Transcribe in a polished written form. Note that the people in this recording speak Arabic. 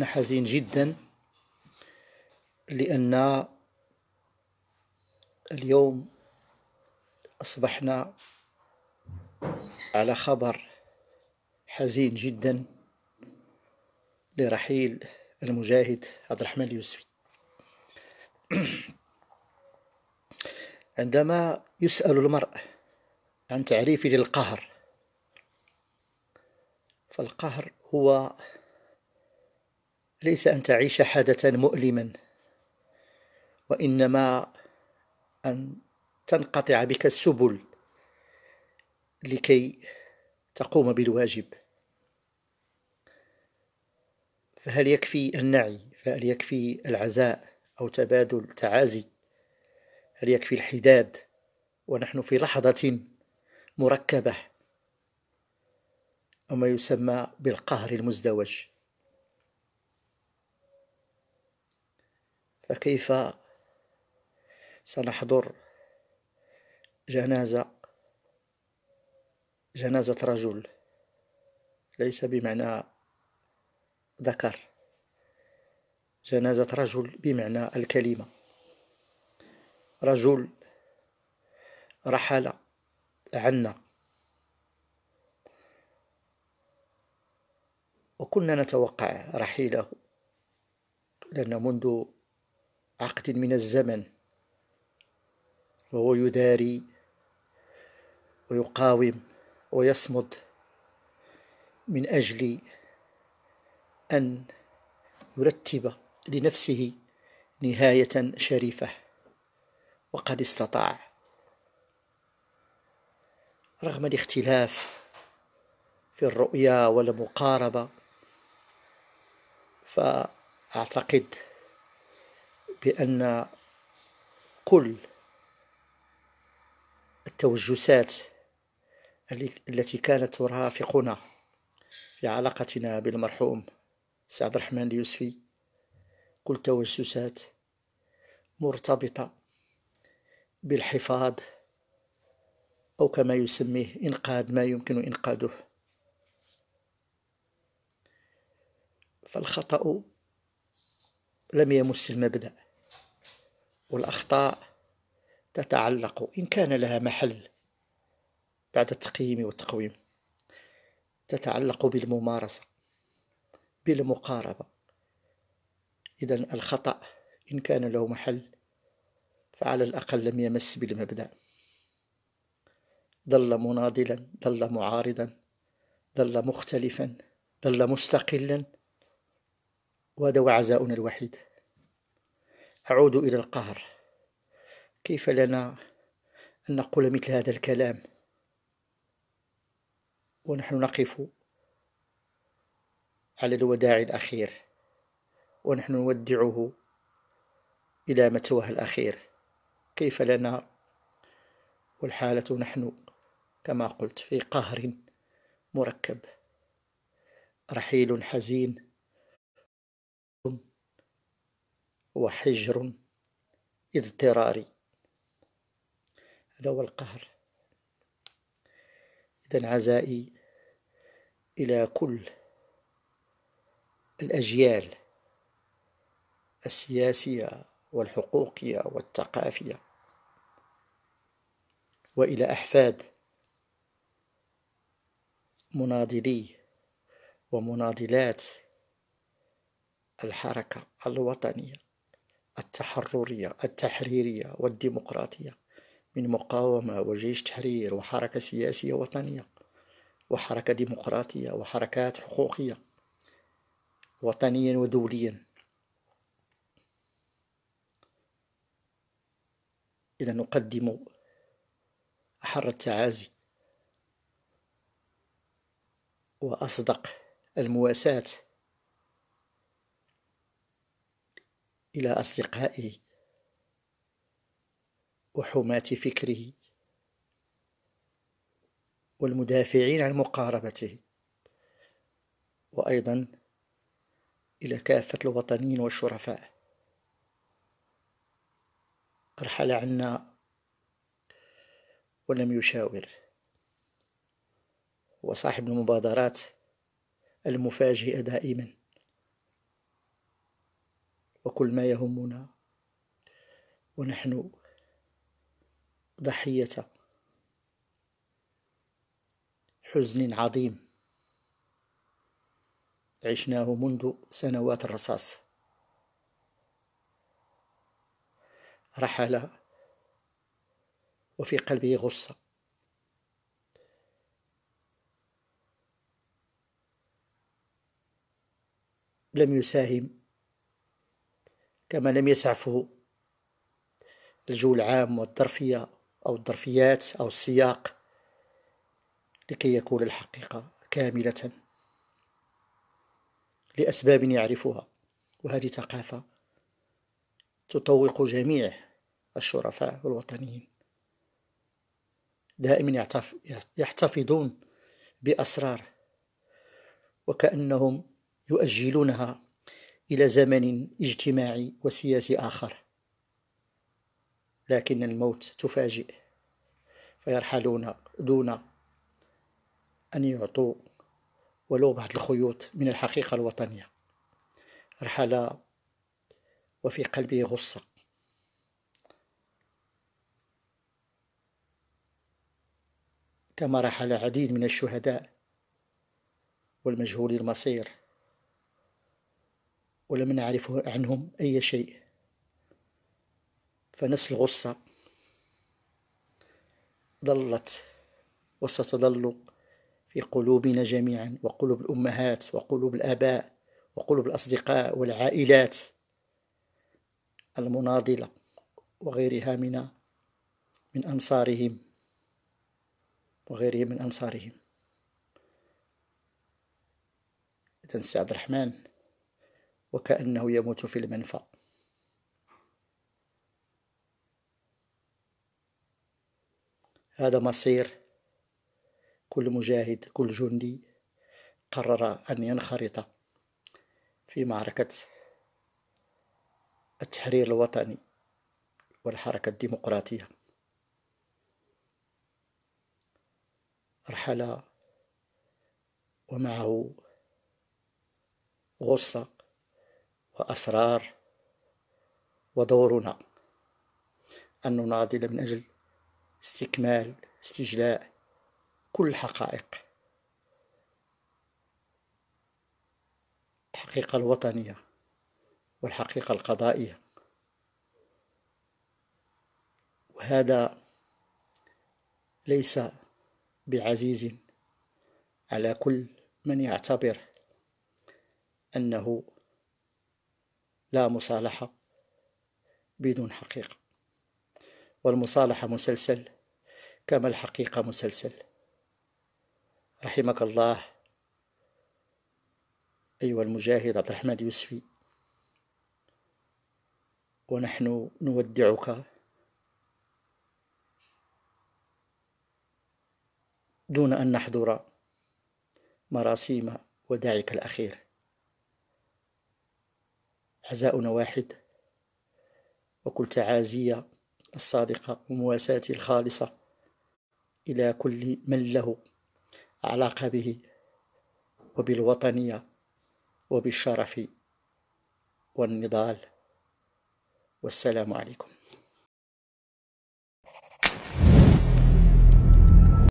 أنا حزين جدا، لأن اليوم أصبحنا على خبر حزين جدا لرحيل المجاهد عبد الرحمن اليوسفي. عندما يسأل المرء عن تعريفه للقهر، فالقهر هو ليس أن تعيش حدثا مؤلما، وإنما أن تنقطع بك السبل لكي تقوم بالواجب. فهل يكفي النعي؟ فهل يكفي العزاء أو تبادل التعازي؟ هل يكفي الحداد ونحن في لحظة مركبة، أو ما يسمى بالقهر المزدوج؟ فكيف سنحضر جنازة رجل، ليس بمعنى ذكر، جنازة رجل بمعنى الكلمة، رجل رحل عنا، وكنا نتوقع رحيله، لأن منذ عقد من الزمن وهو يداري ويقاوم ويصمد من أجل أن يرتب لنفسه نهاية شريفة، وقد استطاع رغم الاختلاف في الرؤية والمقاربة. فأعتقد بأن كل التوجسات التي كانت ترافقنا في علاقتنا بالمرحوم سي عبد الرحمن اليوسفي، كل التوجسات مرتبطة بالحفاظ، أو كما يسميه إنقاذ ما يمكن إنقاذه. فالخطأ لم يمس المبدأ، والأخطاء تتعلق إن كان لها محل بعد التقييم والتقويم، تتعلق بالممارسة بالمقاربة. إذن الخطأ إن كان له محل فعلى الأقل لم يمس بالمبدأ، ظل مناضلا، ظل معارضا، ظل مختلفا، ظل مستقلا، وهذا هو عزاؤنا الوحيد. أعود إلى القهر، كيف لنا أن نقول مثل هذا الكلام ونحن نقف على الوداع الأخير، ونحن نودعه إلى مثواه الأخير؟ كيف لنا والحالة نحن كما قلت في قهر مركب، رحيل حزين وحجر اضطراري، هذا هو القهر. إذن عزائي إلى كل الأجيال السياسية والحقوقية والثقافية، وإلى أحفاد مناضلي ومناضلات الحركة الوطنية التحريرية والديمقراطية، من مقاومة وجيش تحرير وحركة سياسية وطنية وحركة ديمقراطية وحركات حقوقية وطنيا ودوليا. إذا نقدم أحر التعازي وأصدق المواساة إلى أصدقائه وحماة فكره والمدافعين عن مقاربته، وأيضا إلى كافة الوطنيين والشرفاء. رحل عنا ولم يشاور، وصاحب المبادرات المفاجئة دائما وكل ما يهمنا، ونحن ضحية حزن عظيم عشناه منذ سنوات الرصاص. رحل وفي قلبه غصة، لم يساهم كما لم يسعفه الجو العام والظرفية أو الظرفيات أو السياق لكي يكون الحقيقة كاملة لأسباب يعرفها. وهذه ثقافة تطوق جميع الشرفاء والوطنيين، دائما يحتفظون بأسرار وكأنهم يؤجلونها إلى زمن اجتماعي وسياسي آخر، لكن الموت تفاجئ فيرحلون دون أن يعطوا ولو بعض الخيوط من الحقيقة الوطنية. رحل وفي قلبه غصة، كما رحل عديد من الشهداء والمجهول المصير ولم نعرف عنهم أي شيء. فنفس الغصة ظلت وستظل في قلوبنا جميعا، وقلوب الأمهات وقلوب الآباء وقلوب الأصدقاء والعائلات المناضلة وغيرها من أنصارهم وغيرهم من أنصارهم. إذن سي عبد الرحمن وكأنه يموت في المنفى. هذا مصير كل مجاهد، كل جندي قرر أن ينخرط في معركة التحرير الوطني والحركة الديمقراطية. رحل ومعه غصة وأسرار، ودورنا أن نناضل من أجل استكمال استجلاء كل الحقائق، الحقيقة الوطنية والحقيقة القضائية. وهذا ليس بعزيز على كل من يعتبر أنه لا مصالحة بدون حقيقة، والمصالحة مسلسل كما الحقيقة مسلسل. رحمك الله أيها المجاهد عبد الرحمن اليوسفي، ونحن نودعك دون أن نحضر مراسيم وداعك الأخير. عزاؤنا واحد، وكل تعازية الصادقة ومواساتي الخالصة إلى كل من له علاقة به وبالوطنية وبالشرف والنضال. والسلام عليكم.